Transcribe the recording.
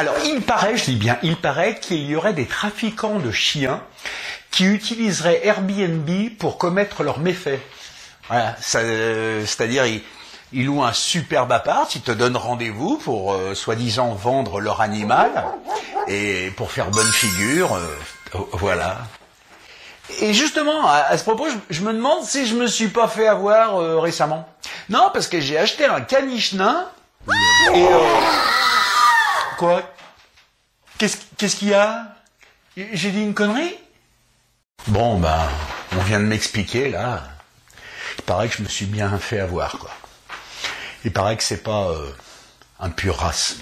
Alors, il paraît, je dis bien, il paraît qu'il y aurait des trafiquants de chiens qui utiliseraient Airbnb pour commettre leurs méfaits. Voilà, c'est-à-dire, ils louent un superbe appart, ils te donnent rendez-vous pour, soi-disant, vendre leur animal et pour faire bonne figure, voilà. Et justement, à ce propos, je me demande si je me suis pas fait avoir récemment. Non, parce que j'ai acheté un caniche nain et... Quoi ? Qu'est-ce qu'il y a ? J'ai dit une connerie ? Bon, ben, on vient de m'expliquer, là. Il paraît que je me suis bien fait avoir, quoi. Il paraît que c'est pas un pur race.